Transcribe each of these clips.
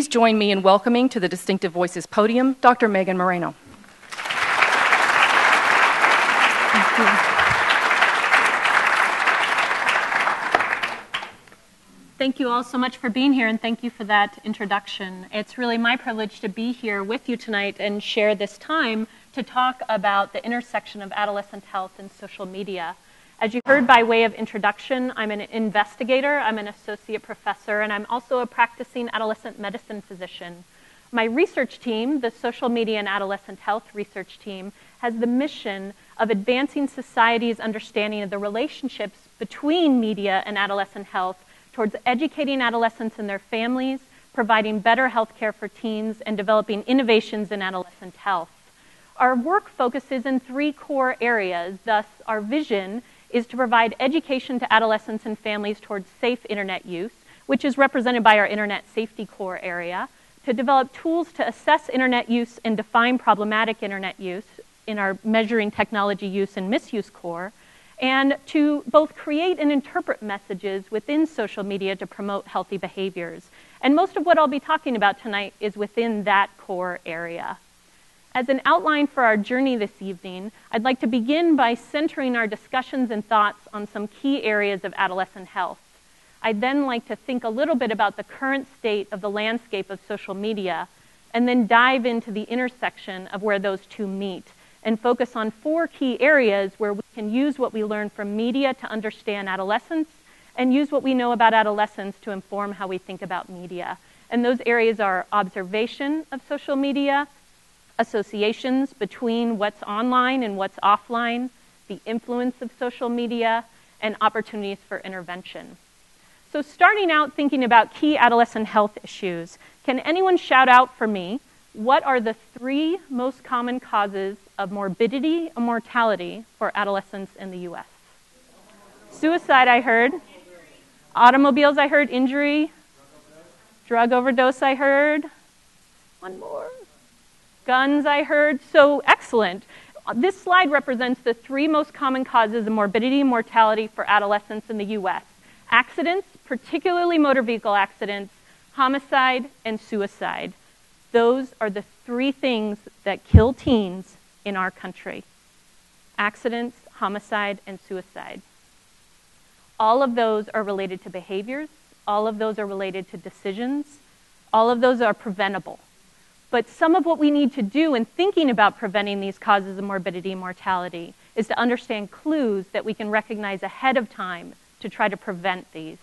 Please join me in welcoming to the Distinctive Voices podium, Dr. Megan Moreno. Thank you all so much for being here, and thank you for that introduction. It's really my privilege to be here with you tonight and share this time to talk about the intersection of adolescent health and social media. As you heard by way of introduction, I'm an investigator, I'm an associate professor, and I'm also a practicing adolescent medicine physician. My research team, the Social Media and Adolescent Health Research Team, has the mission of advancing society's understanding of the relationships between media and adolescent health towards educating adolescents and their families, providing better health care for teens, and developing innovations in adolescent health. Our work focuses in three core areas. Thus, our vision is to provide education to adolescents and families towards safe internet use, which is represented by our Internet Safety Core area, to develop tools to assess internet use and define problematic internet use in our Measuring Technology Use and Misuse Core, and to both create and interpret messages within social media to promote healthy behaviors. And most of what I'll be talking about tonight is within that core area. As an outline for our journey this evening, I'd like to begin by centering our discussions and thoughts on some key areas of adolescent health. I'd then like to think a little bit about the current state of the landscape of social media, and then dive into the intersection of where those two meet, and focus on four key areas where we can use what we learn from media to understand adolescence, and use what we know about adolescence to inform how we think about media. And those areas are observation of social media, associations between what's online and what's offline, the influence of social media, and opportunities for intervention. So starting out thinking about key adolescent health issues, can anyone shout out for me, what are the three most common causes of morbidity and mortality for adolescents in the U.S.? Suicide, I heard. Injury. Automobiles, I heard. Injury. Drug overdose, I heard. One more. Guns, I heard. So excellent. This slide represents the three most common causes of morbidity and mortality for adolescents in the U.S. Accidents, particularly motor vehicle accidents, homicide, and suicide. Those are the three things that kill teens in our country. Accidents, homicide, and suicide. All of those are related to behaviors. All of those are related to decisions. All of those are preventable. But some of what we need to do in thinking about preventing these causes of morbidity and mortality is to understand clues that we can recognize ahead of time to try to prevent these.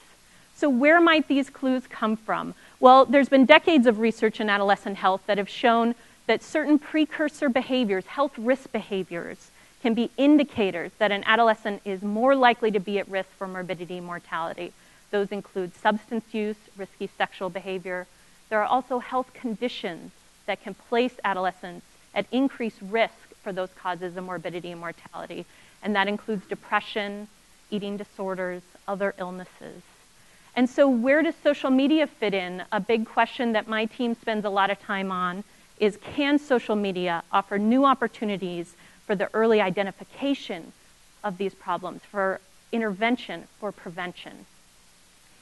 So where might these clues come from? Well, there's been decades of research in adolescent health that have shown that certain precursor behaviors, health risk behaviors, can be indicators that an adolescent is more likely to be at risk for morbidity and mortality. Those include substance use, risky sexual behavior. There are also health conditions that can place adolescents at increased risk for those causes of morbidity and mortality, and that includes depression, eating disorders, other illnesses. And so where does social media fit in? A big question that my team spends a lot of time on is, can social media offer new opportunities for the early identification of these problems, for intervention, for prevention?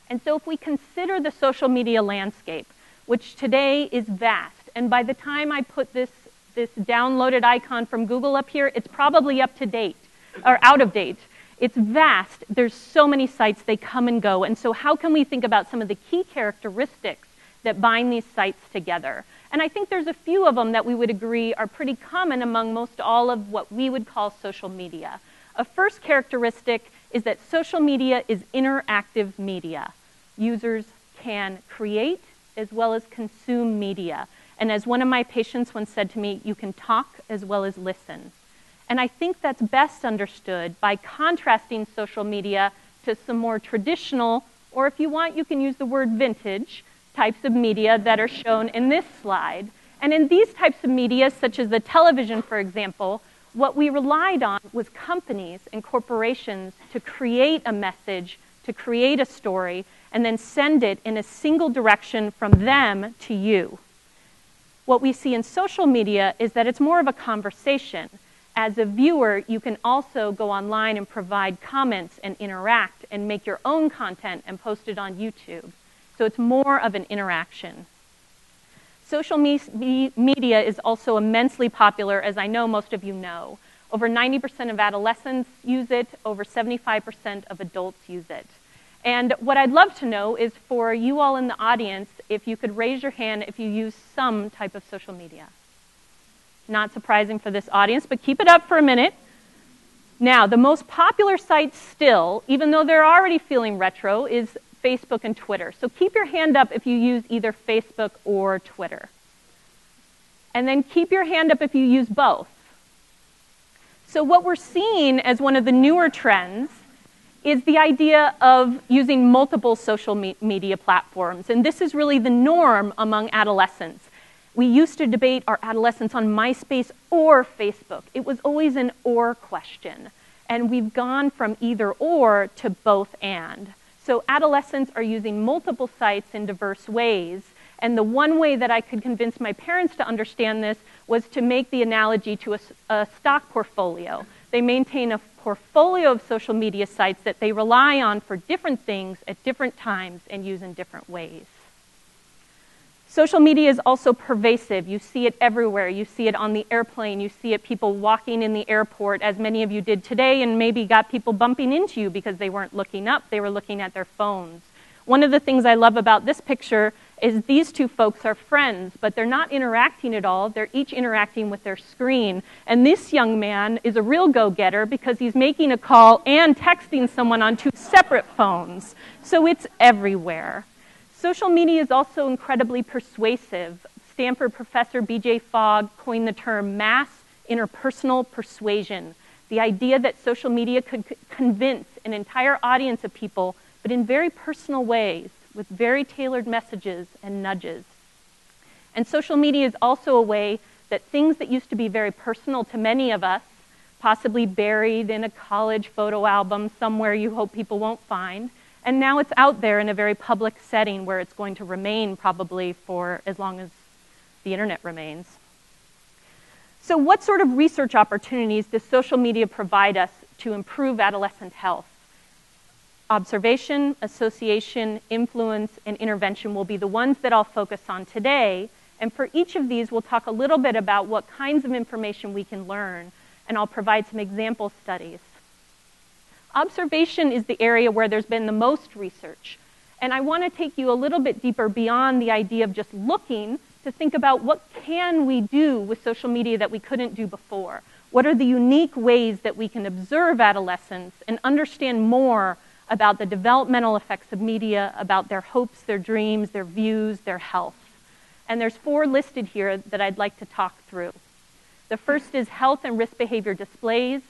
And so if we consider the social media landscape, which today is vast, and by the time I put this downloaded icon from Google up here, it's probably up to date, or out of date. It's vast. There's so many sites. They come and go. And so how can we think about some of the key characteristics that bind these sites together? And I think there's a few of them that we would agree are pretty common among most all of what we would call social media. A first characteristic is that social media is interactive media. Users can create as well as consume media. And as one of my patients once said to me, you can talk as well as listen. And I think that's best understood by contrasting social media to some more traditional, or if you want, you can use the word vintage, types of media that are shown in this slide. And in these types of media, such as the television, for example, what we relied on was companies and corporations to create a message, to create a story, and then send it in a single direction from them to you. What we see in social media is that it's more of a conversation. As a viewer, you can also go online and provide comments and interact and make your own content and post it on YouTube. So it's more of an interaction. Social media is also immensely popular, as I know most of you know. Over 90% of adolescents use it, over 75% of adults use it. And what I'd love to know is for you all in the audience, if you could raise your hand if you use some type of social media. Not surprising for this audience, but keep it up for a minute. Now, the most popular sites still, even though they're already feeling retro, is Facebook and Twitter. So keep your hand up if you use either Facebook or Twitter. And then keep your hand up if you use both. So what we're seeing as one of the newer trends is the idea of using multiple social media platforms. And this is really the norm among adolescents. We used to debate our adolescents on MySpace or Facebook. It was always an or question. And we've gone from either or to both and. So adolescents are using multiple sites in diverse ways. And the one way that I could convince my parents to understand this was to make the analogy to a stock portfolio. They maintain a portfolio of social media sites that they rely on for different things at different times and use in different ways. Social media is also pervasive. You see it everywhere. You see it on the airplane. You see it people walking in the airport, as many of you did today, and maybe got people bumping into you because they weren't looking up. They were looking at their phones. One of the things I love about this picture is these two folks are friends, but they're not interacting at all. They're each interacting with their screen. And this young man is a real go-getter because he's making a call and texting someone on two separate phones. So it's everywhere. Social media is also incredibly persuasive. Stanford professor B.J. Fogg coined the term mass interpersonal persuasion, the idea that social media could convince an entire audience of people, but in very personal ways, with very tailored messages and nudges. And social media is also a way that things that used to be very personal to many of us, possibly buried in a college photo album somewhere you hope people won't find, and now it's out there in a very public setting where it's going to remain probably for as long as the internet remains. So what sort of research opportunities does social media provide us to improve adolescent health? Observation, association, influence, and intervention will be the ones that I'll focus on today. And for each of these, we'll talk a little bit about what kinds of information we can learn, and I'll provide some example studies. Observation is the area where there's been the most research. And I want to take you a little bit deeper beyond the idea of just looking to think about what can we do with social media that we couldn't do before. What are the unique ways that we can observe adolescents and understand more about the developmental effects of media, about their hopes, their dreams, their views, their health. And there's four listed here that I'd like to talk through. The first is health and risk behavior displays,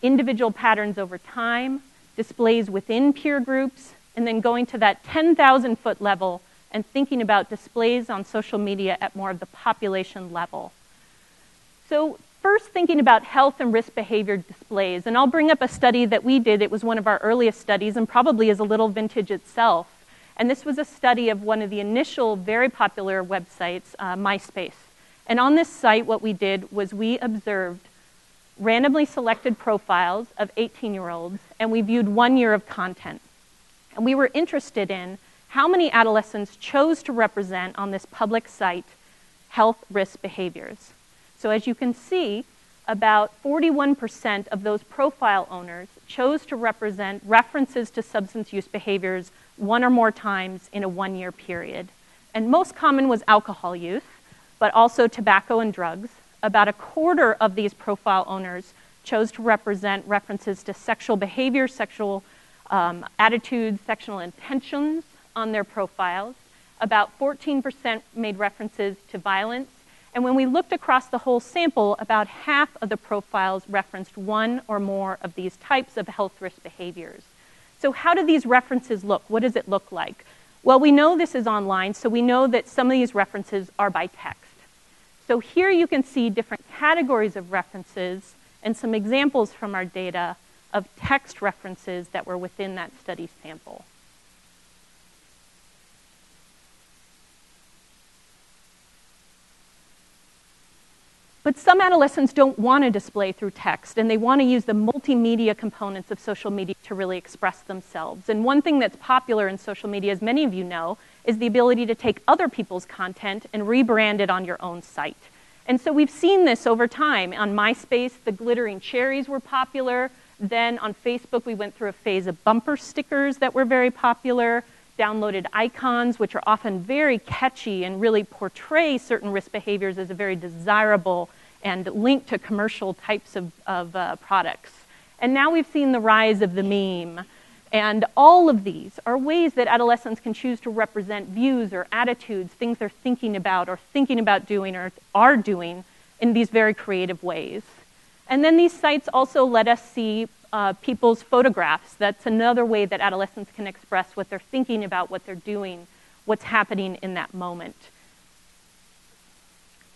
individual patterns over time, displays within peer groups, and then going to that 10,000-foot level and thinking about displays on social media at more of the population level. So first, thinking about health and risk behavior displays, and I'll bring up a study that we did. It was one of our earliest studies and probably is a little vintage itself. And this was a study of one of the initial very popular websites, MySpace. And on this site, what we did was we observed randomly selected profiles of 18-year-olds, and we viewed 1 year of content. And we were interested in how many adolescents chose to represent on this public site health risk behaviors. So as you can see, about 41% of those profile owners chose to represent references to substance use behaviors one or more times in a one-year period. And most common was alcohol use, but also tobacco and drugs. About a quarter of these profile owners chose to represent references to sexual behavior, sexual attitudes, sexual intentions on their profiles. About 14% made references to violence. And when we looked across the whole sample, about half of the profiles referenced one or more of these types of health risk behaviors. So how do these references look? What does it look like? Well, we know this is online, so we know that some of these references are by text. So here you can see different categories of references and some examples from our data of text references that were within that study sample. But some adolescents don't want to display through text, and they want to use the multimedia components of social media to really express themselves. And one thing that's popular in social media, as many of you know, is the ability to take other people's content and rebrand it on your own site. And so we've seen this over time. On MySpace, the glittering cherries were popular. Then on Facebook, we went through a phase of bumper stickers that were very popular, downloaded icons, which are often very catchy and really portray certain risk behaviors as a very desirable and linked to commercial types of products. And now we've seen the rise of the meme. And all of these are ways that adolescents can choose to represent views or attitudes, things they're thinking about doing or are doing in these very creative ways. And then these sites also let us see people's photographs. That's another way that adolescents can express what they're thinking about, what they're doing, what's happening in that moment.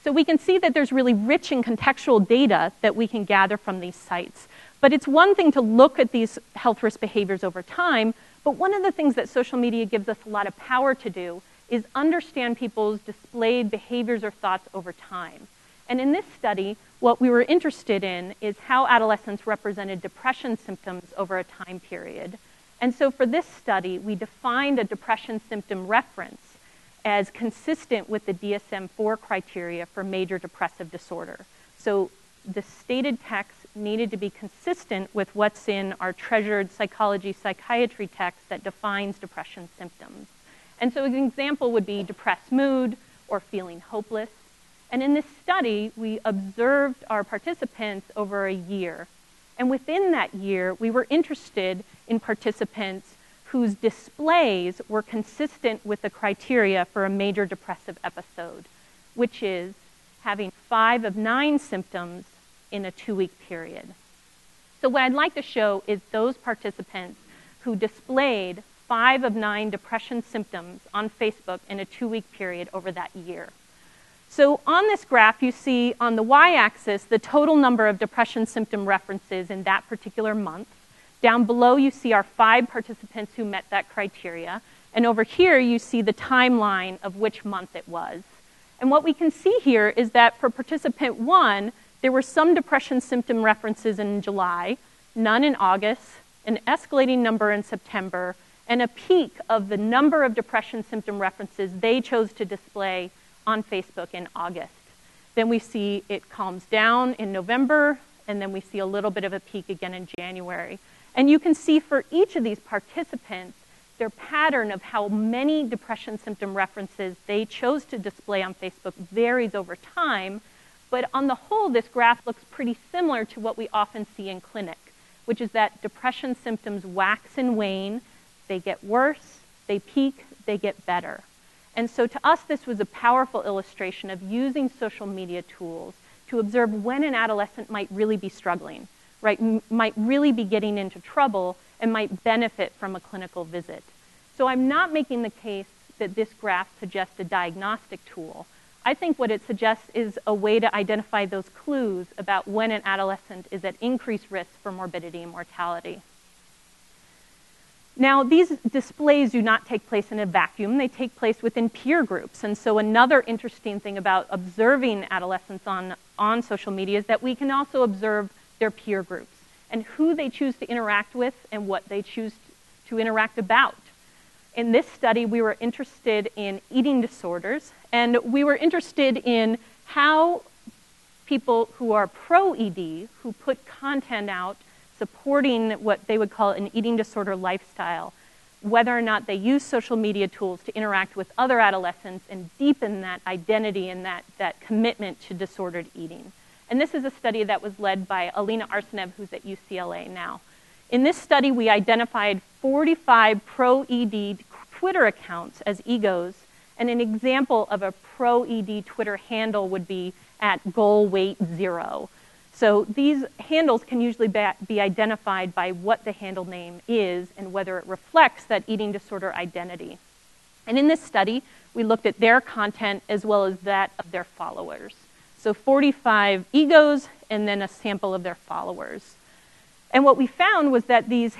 So we can see that there's really rich and contextual data that we can gather from these sites. But it's one thing to look at these health risk behaviors over time, but one of the things that social media gives us a lot of power to do is understand people's displayed behaviors or thoughts over time. And in this study, what we were interested in is how adolescents represented depression symptoms over a time period. And so for this study, we defined a depression symptom reference as consistent with the DSM-IV criteria for major depressive disorder. So the stated text needed to be consistent with what's in our treasured psychology-psychiatry text that defines depression symptoms. And so an example would be depressed mood or feeling hopeless. And in this study, we observed our participants over a year. And within that year, we were interested in participants whose displays were consistent with the criteria for a major depressive episode, which is having 5 of 9 symptoms in a 2-week period. So what I'd like to show is those participants who displayed 5 of 9 depression symptoms on Facebook in a 2-week period over that year. So on this graph, you see on the y-axis the total number of depression symptom references in that particular month. Down below, you see our 5 participants who met that criteria. And over here, you see the timeline of which month it was. And what we can see here is that for participant 1, there were some depression symptom references in July, none in August, an escalating number in September, and a peak of the number of depression symptom references they chose to display on Facebook in August. Then we see it calms down in November, and then we see a little bit of a peak again in January. And you can see for each of these participants, their pattern of how many depression symptom references they chose to display on Facebook varies over time, but on the whole, this graph looks pretty similar to what we often see in clinic, which is that depression symptoms wax and wane, they get worse, they peak, they get better. And so to us, this was a powerful illustration of using social media tools to observe when an adolescent might really be struggling, right? Might really be getting into trouble and might benefit from a clinical visit. So I'm not making the case that this graph suggests a diagnostic tool. I think what it suggests is a way to identify those clues about when an adolescent is at increased risk for morbidity and mortality. Now, these displays do not take place in a vacuum. They take place within peer groups. And so another interesting thing about observing adolescents on social media is that we can also observe their peer groups and who they choose to interact with and what they choose to interact about. In this study, we were interested in eating disorders, and we were interested in how people who are pro-ED, who put content out supporting what they would call an eating disorder lifestyle, whether or not they use social media tools to interact with other adolescents and deepen that identity and that commitment to disordered eating. And this is a study that was led by Alina Arsenev, who's at UCLA now. In this study, we identified 45 pro-ED Twitter accounts as egos, and an example of a pro-ED Twitter handle would be @goalweight0. So these handles can usually be identified by what the handle name is and whether it reflects that eating disorder identity. And in this study, we looked at their content as well as that of their followers. So 45 egos and then a sample of their followers. And what we found was that these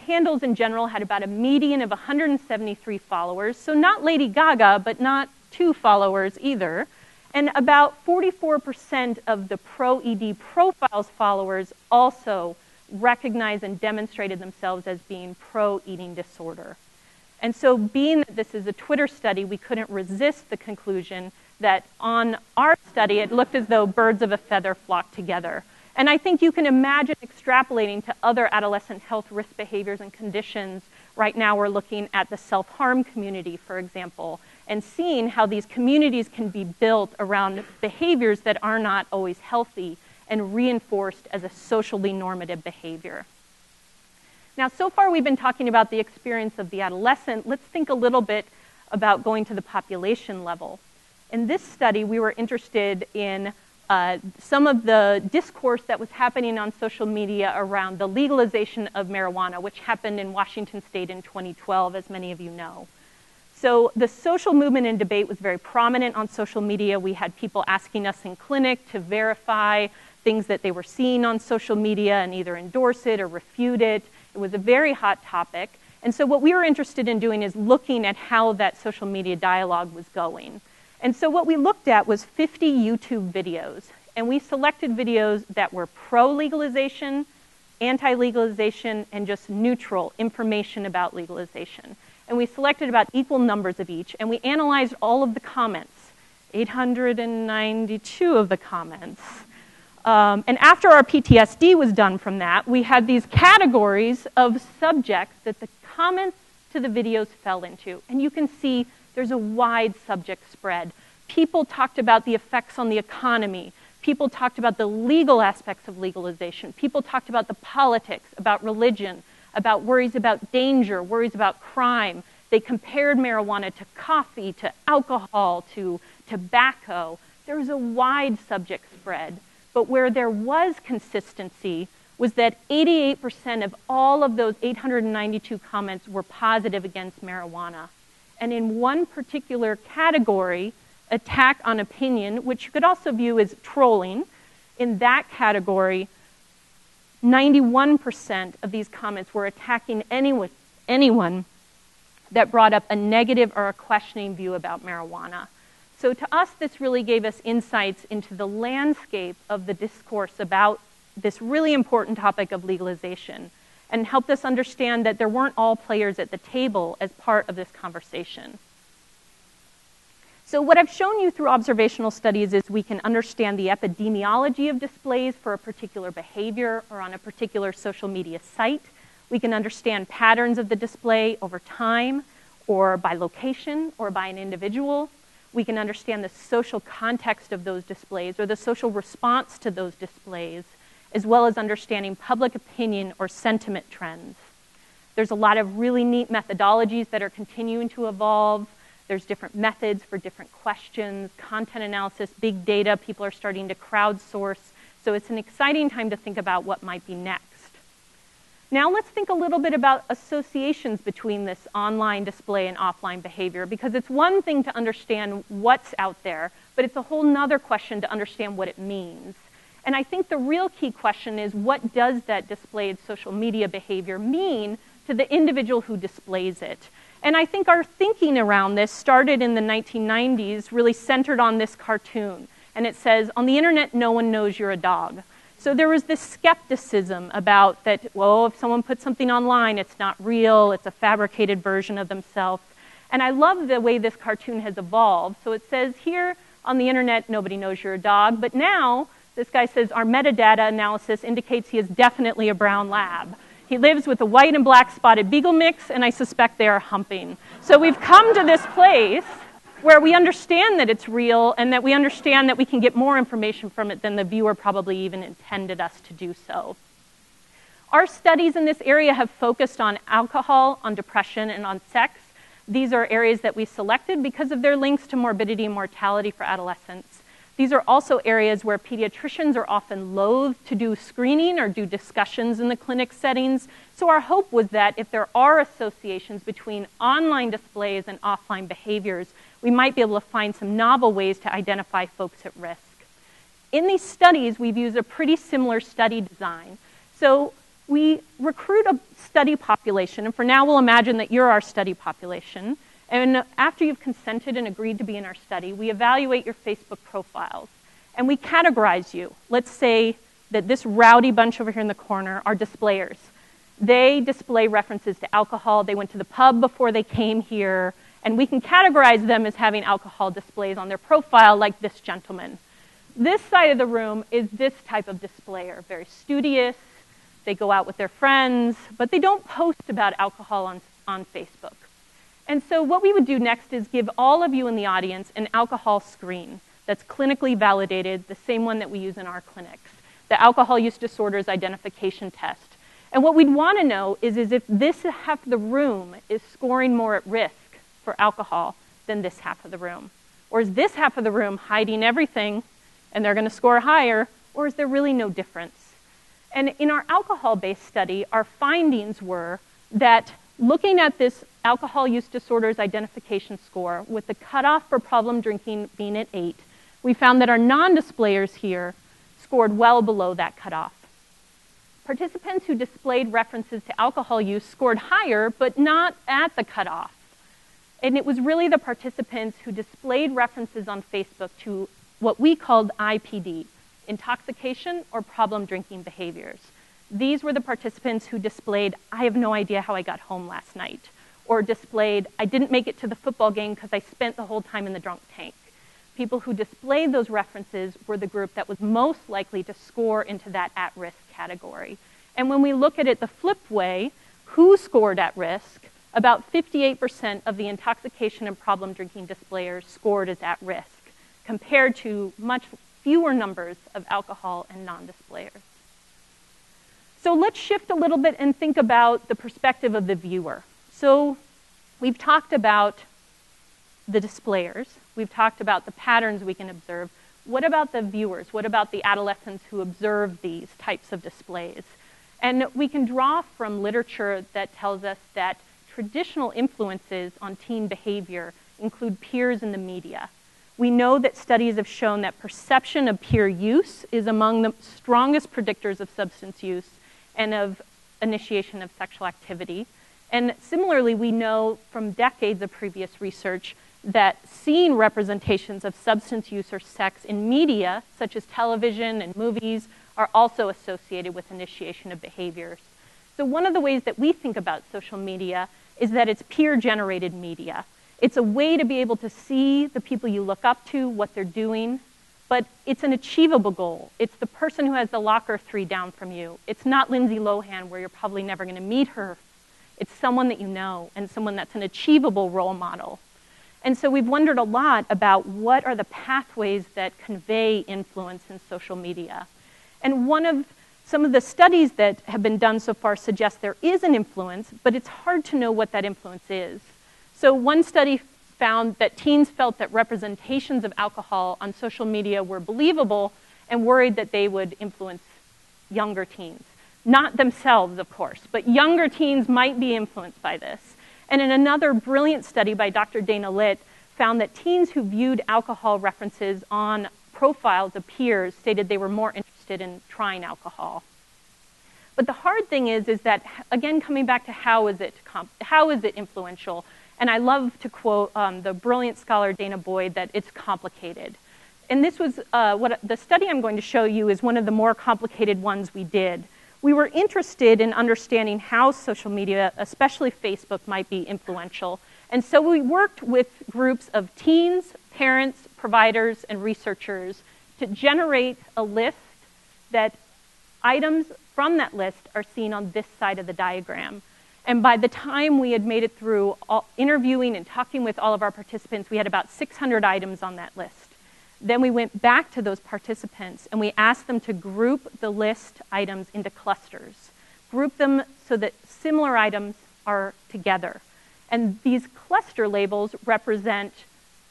handles in general had about a median of 173 followers, so not Lady Gaga, but not 2 followers either. And about 44% of the Pro-ED Profiles followers also recognized and demonstrated themselves as being pro-eating disorder. And so being that this is a Twitter study, we couldn't resist the conclusion that on our study, it looked as though birds of a feather flocked together. And I think you can imagine extrapolating to other adolescent health risk behaviors and conditions. Right now we're looking at the self-harm community, for example, and seeing how these communities can be built around behaviors that are not always healthy and reinforced as a socially normative behavior. Now, so far we've been talking about the experience of the adolescent. Let's think a little bit about going to the population level. In this study, we were interested in some of the discourse that was happening on social media around the legalization of marijuana, which happened in Washington State in 2012, as many of you know. So the social movement and debate was very prominent on social media. We had people asking us in clinic to verify things that they were seeing on social media and either endorse it or refute it. It was a very hot topic. And so what we were interested in doing is looking at how that social media dialogue was going. And so what we looked at was 50 YouTube videos. And we selected videos that were pro-legalization, anti-legalization, and just neutral information about legalization. And we selected about equal numbers of each, and we analyzed all of the comments, 892 of the comments. And after our PTSD was done from that, we had these categories of subjects that the comments to the videos fell into. And you can see there's a wide subject spread. People talked about the effects on the economy. People talked about the legal aspects of legalization. People talked about the politics, about religion, about worries about danger, worries about crime. They compared marijuana to coffee, to alcohol, to tobacco. There was a wide subject spread, but where there was consistency was that 88% of all of those 892 comments were positive against marijuana. And in one particular category, attack on opinion, which you could also view as trolling, in that category, 91% of these comments were attacking anyone that brought up a negative or a questioning view about marijuana. So to us, this really gave us insights into the landscape of the discourse about this really important topic of legalization, and helped us understand that there weren't all players at the table as part of this conversation. So what I've shown you through observational studies is we can understand the epidemiology of displays for a particular behavior or on a particular social media site. We can understand patterns of the display over time or by location or by an individual. We can understand the social context of those displays or the social response to those displays, as well as understanding public opinion or sentiment trends. There's a lot of really neat methodologies that are continuing to evolve. There's different methods for different questions, content analysis, big data. People are starting to crowdsource. So it's an exciting time to think about what might be next. Now let's think a little bit about associations between this online display and offline behavior, because it's one thing to understand what's out there, but it's a whole nother question to understand what it means. And I think the real key question is, what does that displayed social media behavior mean to the individual who displays it? And I think our thinking around this started in the 1990s, really centered on this cartoon. And it says, on the internet, no one knows you're a dog. So there was this skepticism about that, well, if someone puts something online, it's not real, it's a fabricated version of themselves. And I love the way this cartoon has evolved. So it says here, on the internet, nobody knows you're a dog. But now, this guy says, our metadata analysis indicates he is definitely a brown lab. He lives with a white and black spotted beagle mix, and I suspect they are humping. So we've come to this place where we understand that it's real and that we understand that we can get more information from it than the viewer probably even intended us to do so. Our studies in this area have focused on alcohol, on depression, and on sex. These are areas that we selected because of their links to morbidity and mortality for adolescents. These are also areas where pediatricians are often loath to do screening or do discussions in the clinic settings. So our hope was that if there are associations between online displays and offline behaviors, we might be able to find some novel ways to identify folks at risk. In these studies, we've used a pretty similar study design. So we recruit a study population, and for now we'll imagine that you're our study population. And after you've consented and agreed to be in our study, we evaluate your Facebook profiles and we categorize you. Let's say that this rowdy bunch over here in the corner are displayers. They display references to alcohol. They went to the pub before they came here. And we can categorize them as having alcohol displays on their profile, like this gentleman. This side of the room is this type of displayer, very studious. They go out with their friends, but they don't post about alcohol on Facebook. And so what we would do next is give all of you in the audience an alcohol screen that's clinically validated, the same one that we use in our clinics, the Alcohol Use Disorders Identification Test. And what we'd want to know is if this half of the room is scoring more at risk for alcohol than this half of the room. Or is this half of the room hiding everything and they're going to score higher, or is there really no difference? And in our alcohol-based study, our findings were that looking at this alcohol use disorders identification score with the cutoff for problem drinking being at 8, we found that our non-displayers here scored well below that cutoff. Participants who displayed references to alcohol use scored higher, but not at the cutoff. And it was really the participants who displayed references on Facebook to what we called IPD, intoxication or problem drinking behaviors. These were the participants who displayed, I have no idea how I got home last night, or displayed, I didn't make it to the football game because I spent the whole time in the drunk tank. People who displayed those references were the group that was most likely to score into that at-risk category. And when we look at it the flip way, who scored at risk? About 58% of the intoxication and problem drinking displayers scored as at risk, compared to much fewer numbers of alcohol and non-displayers. So let's shift a little bit and think about the perspective of the viewer. So we've talked about the displayers. We've talked about the patterns we can observe. What about the viewers? What about the adolescents who observe these types of displays? And we can draw from literature that tells us that traditional influences on teen behavior include peers and the media. We know that studies have shown that perception of peer use is among the strongest predictors of substance use and of initiation of sexual activity. And similarly, we know from decades of previous research that seeing representations of substance use or sex in media, such as television and movies, are also associated with initiation of behaviors. So one of the ways that we think about social media is that it's peer-generated media. It's a way to be able to see the people you look up to, what they're doing, but it's an achievable goal. It's the person who has the locker 3 down from you. It's not Lindsay Lohan, where you're probably never going to meet her. It's someone that you know and someone that's an achievable role model. And so we've wondered a lot about what are the pathways that convey influence in social media. And some of the studies that have been done so far suggest there is an influence, but it's hard to know what that influence is. So one study found that teens felt that representations of alcohol on social media were believable and worried that they would influence younger teens. Not themselves, of course, but younger teens might be influenced by this. And in another brilliant study by Dr. Dana Litt, found that teens who viewed alcohol references on profiles of peers stated they were more interested in trying alcohol. But the hard thing is that, again, coming back to how is it influential? And I love to quote the brilliant scholar Dana Boyd that it's complicated. And this was the study I'm going to show you is one of the more complicated ones we did. We were interested in understanding how social media, especially Facebook, might be influential. And so we worked with groups of teens, parents, providers, and researchers to generate a list that items from that list are seen on this side of the diagram. And by the time we had made it through interviewing and talking with all of our participants, we had about 600 items on that list. Then we went back to those participants and we asked them to group the list items into clusters. Group them so that similar items are together. And these cluster labels represent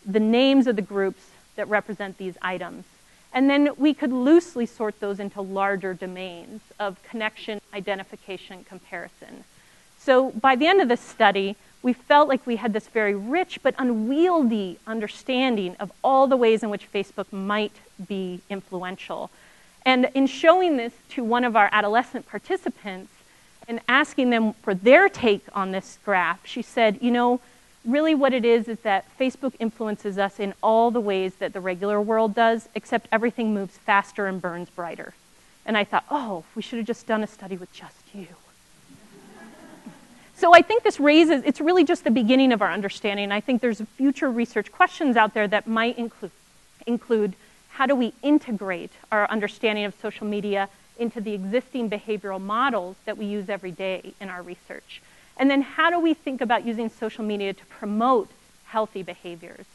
the names of the groups that represent these items. And then we could loosely sort those into larger domains of connection, identification, comparison. So by the end of this study, we felt like we had this very rich but unwieldy understanding of all the ways in which Facebook might be influential. And in showing this to one of our adolescent participants and asking them for their take on this graph, she said, you know, really what it is that Facebook influences us in all the ways that the regular world does, except everything moves faster and burns brighter. And I thought, oh, we should have just done a study with just you. So I think this raises, it's really just the beginning of our understanding. I think there's future research questions out there that might include how do we integrate our understanding of social media into the existing behavioral models that we use every day in our research. And then how do we think about using social media to promote healthy behaviors?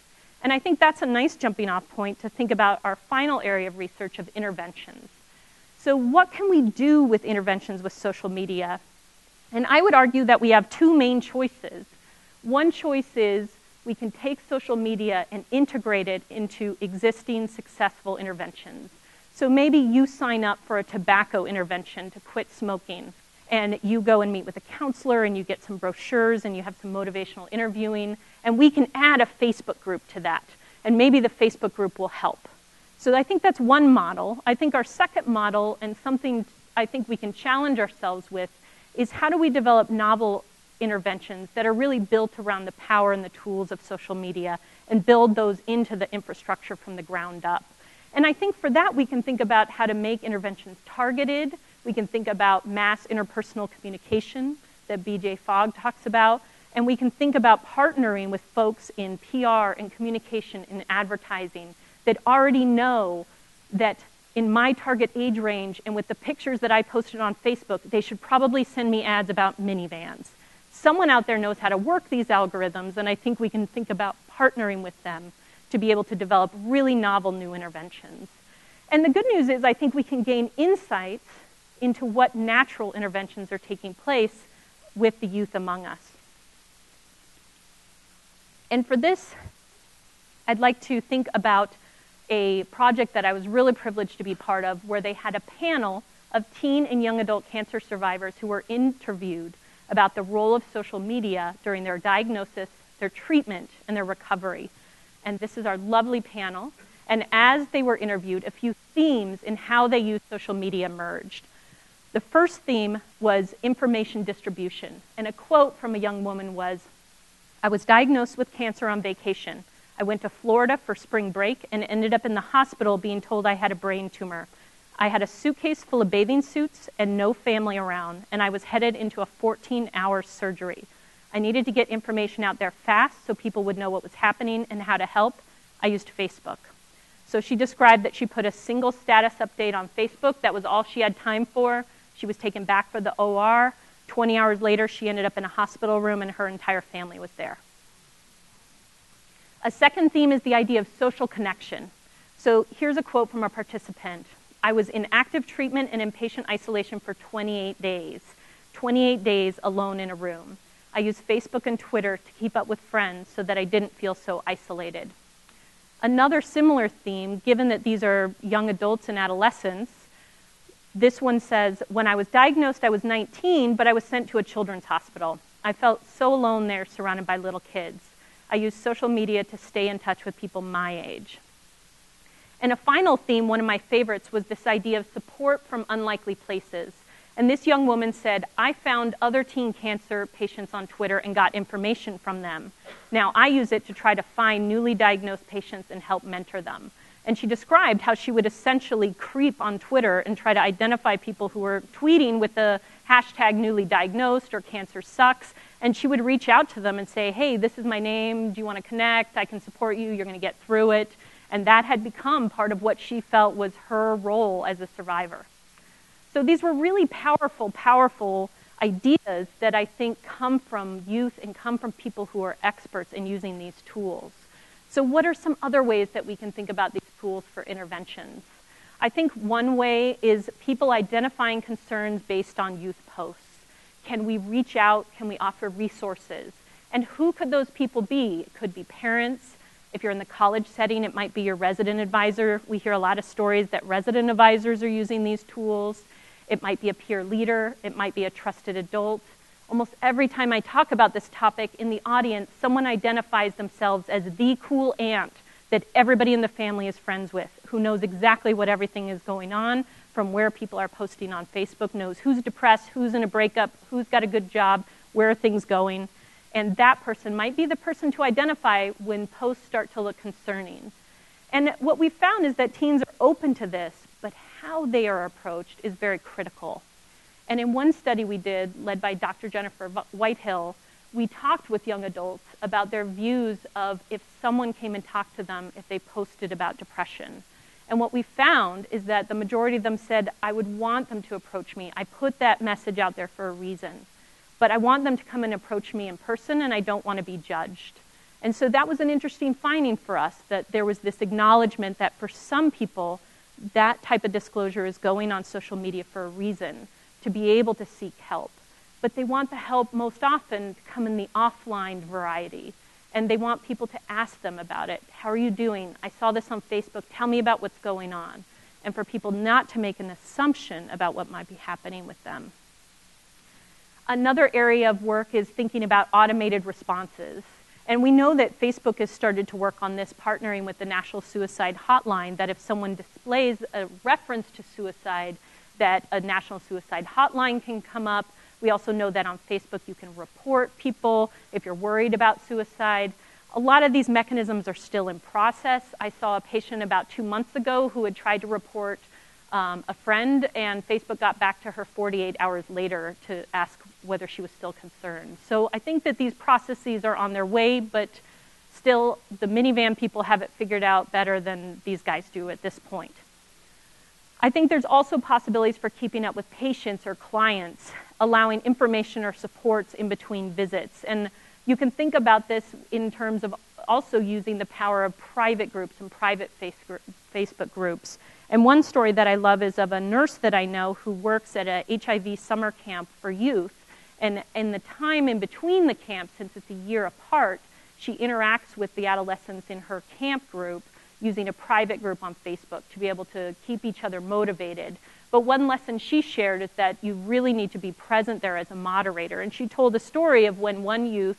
And I think that's a nice jumping off point to think about our final area of research of interventions. So what can we do with interventions with social media? And I would argue that we have two main choices. One choice is we can take social media and integrate it into existing successful interventions. So maybe you sign up for a tobacco intervention to quit smoking, and you go and meet with a counselor, and you get some brochures, and you have some motivational interviewing, and we can add a Facebook group to that, and maybe the Facebook group will help. So I think that's one model. I think our second model, and something I think we can challenge ourselves with, is how do we develop novel interventions that are really built around the power and the tools of social media and build those into the infrastructure from the ground up. And I think for that, we can think about how to make interventions targeted. We can think about mass interpersonal communication that B.J. Fogg talks about. And we can think about partnering with folks in PR and communication and advertising that already know that in my target age range and with the pictures that I posted on Facebook, they should probably send me ads about minivans. Someone out there knows how to work these algorithms, and I think we can think about partnering with them to be able to develop really novel new interventions. And the good news is I think we can gain insights into what natural interventions are taking place with the youth among us. And for this, I'd like to think about a project that I was really privileged to be part of, where they had a panel of teen and young adult cancer survivors who were interviewed about the role of social media during their diagnosis, their treatment, and their recovery. And this is our lovely panel. And as they were interviewed, a few themes in how they used social media emerged. The first theme was information distribution. And a quote from a young woman was, "I was diagnosed with cancer on vacation. I went to Florida for spring break and ended up in the hospital being told I had a brain tumor. I had a suitcase full of bathing suits and no family around, and I was headed into a 14-hour surgery. I needed to get information out there fast so people would know what was happening and how to help. I used Facebook." So she described that she put a single status update on Facebook. That was all she had time for. She was taken back for the OR. 20 hours later, she ended up in a hospital room and her entire family was there. A second theme is the idea of social connection. So here's a quote from a participant. "I was in active treatment and inpatient isolation for 28 days. 28 days alone in a room. I used Facebook and Twitter to keep up with friends so that I didn't feel so isolated." Another similar theme, given that these are young adults and adolescents, this one says, "When I was diagnosed, I was 19, but I was sent to a children's hospital. I felt so alone there, surrounded by little kids. I use social media to stay in touch with people my age." And a final theme, one of my favorites, was this idea of support from unlikely places. And this young woman said, "I found other teen cancer patients on Twitter and got information from them. Now I use it to try to find newly diagnosed patients and help mentor them." And she described how she would essentially creep on Twitter and try to identify people who were tweeting with the hashtag newly diagnosed or cancer sucks. And she would reach out to them and say, "Hey, this is my name. Do you want to connect? I can support you. You're going to get through it." And that had become part of what she felt was her role as a survivor. So these were really powerful, powerful ideas that I think come from youth and come from people who are experts in using these tools. So what are some other ways that we can think about these tools for interventions? I think one way is people identifying concerns based on youth posts. Can we reach out? Can we offer resources? And who could those people be? It could be parents. If you're in the college setting, it might be your resident advisor. We hear a lot of stories that resident advisors are using these tools. It might be a peer leader. It might be a trusted adult. Almost every time I talk about this topic in the audience, someone identifies themselves as the cool aunt that everybody in the family is friends with, who knows exactly what everything is going on, from where people are posting on Facebook, knows who's depressed, who's in a breakup, who's got a good job, where are things going. and that person might be the person to identify when posts start to look concerning. And what we found is that teens are open to this, but how they are approached is very critical. And in one study we did, led by Dr. Jennifer Whitehill, we talked with young adults about their views of if someone came and talked to them if they posted about depression. And what we found is that the majority of them said, I would want them to approach me. I put that message out there for a reason. But I want them to come and approach me in person, and I don't want to be judged. And so that was an interesting finding for us, that there was this acknowledgement that for some people, that type of disclosure is going on social media for a reason, to be able to seek help. But they want the help most often to come in the offline variety. And they want people to ask them about it. How are you doing? I saw this on Facebook. Tell me about what's going on. And for people not to make an assumption about what might be happening with them. Another area of work is thinking about automated responses. And we know that Facebook has started to work on this, partnering with the National Suicide Hotline, that if someone displays a reference to suicide, that a National Suicide Hotline can come up. We also know that on Facebook you can report people if you're worried about suicide. A lot of these mechanisms are still in process. I saw a patient about 2 months ago who had tried to report a friend, and Facebook got back to her 48 hours later to ask whether she was still concerned. So I think that these processes are on their way, but still the minivan people have it figured out better than these guys do at this point. I think there's also possibilities for keeping up with patients or clients, allowing information or supports in between visits. And you can think about this in terms of also using the power of private groups and private Facebook groups. And one story that I love is of a nurse that I know who works at a HIV summer camp for youth. And in the time in between the camps, since it's a year apart, she interacts with the adolescents in her camp group using a private group on Facebook to be able to keep each other motivated. But one lesson she shared is that you really need to be present there as a moderator. And she told a story of when one youth,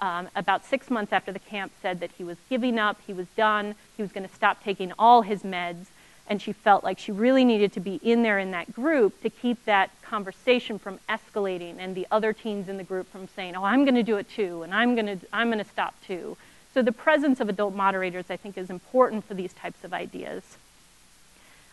about 6 months after the camp, said that he was giving up, he was done, he was going to stop taking all his meds, and she felt like she really needed to be in there in that group to keep that conversation from escalating and the other teens in the group from saying, oh, I'm going to do it too, and I'm going to stop too. So the presence of adult moderators, I think, is important for these types of ideas.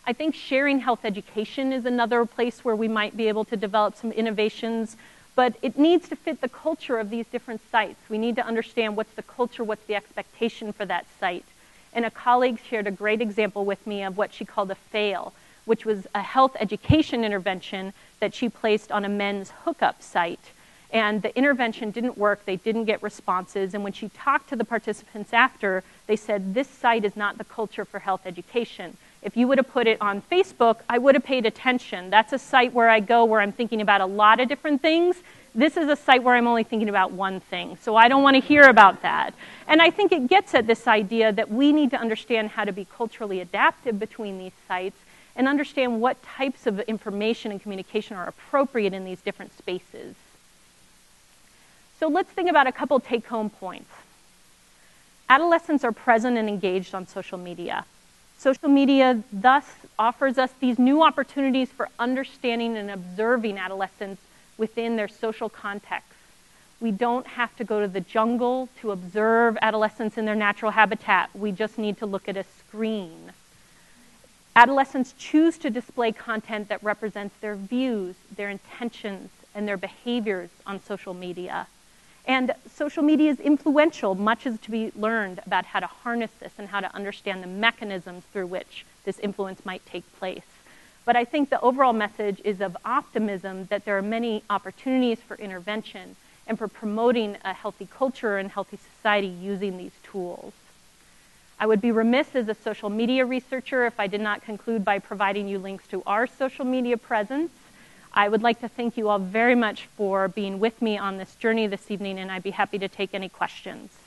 I think sharing health education is another place where we might be able to develop some innovations, but it needs to fit the culture of these different sites. We need to understand what's the culture, what's the expectation for that site. And a colleague shared a great example with me of what she called a fail, which was a health education intervention that she placed on a men's hookup site. And the intervention didn't work, they didn't get responses, and when she talked to the participants after, they said, this site is not the culture for health education. If you would have put it on Facebook, I would have paid attention. That's a site where I go where I'm thinking about a lot of different things. This is a site where I'm only thinking about one thing, so I don't want to hear about that. And I think it gets at this idea that we need to understand how to be culturally adaptive between these sites and understand what types of information and communication are appropriate in these different spaces. So let's think about a couple take-home points. Adolescents are present and engaged on social media. Social media thus offers us these new opportunities for understanding and observing adolescents within their social context. We don't have to go to the jungle to observe adolescents in their natural habitat. We just need to look at a screen. Adolescents choose to display content that represents their views, their intentions, and their behaviors on social media. And social media is influential. Much is to be learned about how to harness this and how to understand the mechanisms through which this influence might take place. But I think the overall message is of optimism that there are many opportunities for intervention and for promoting a healthy culture and healthy society using these tools. I would be remiss as a social media researcher if I did not conclude by providing you links to our social media presence. I would like to thank you all very much for being with me on this journey this evening, and I'd be happy to take any questions.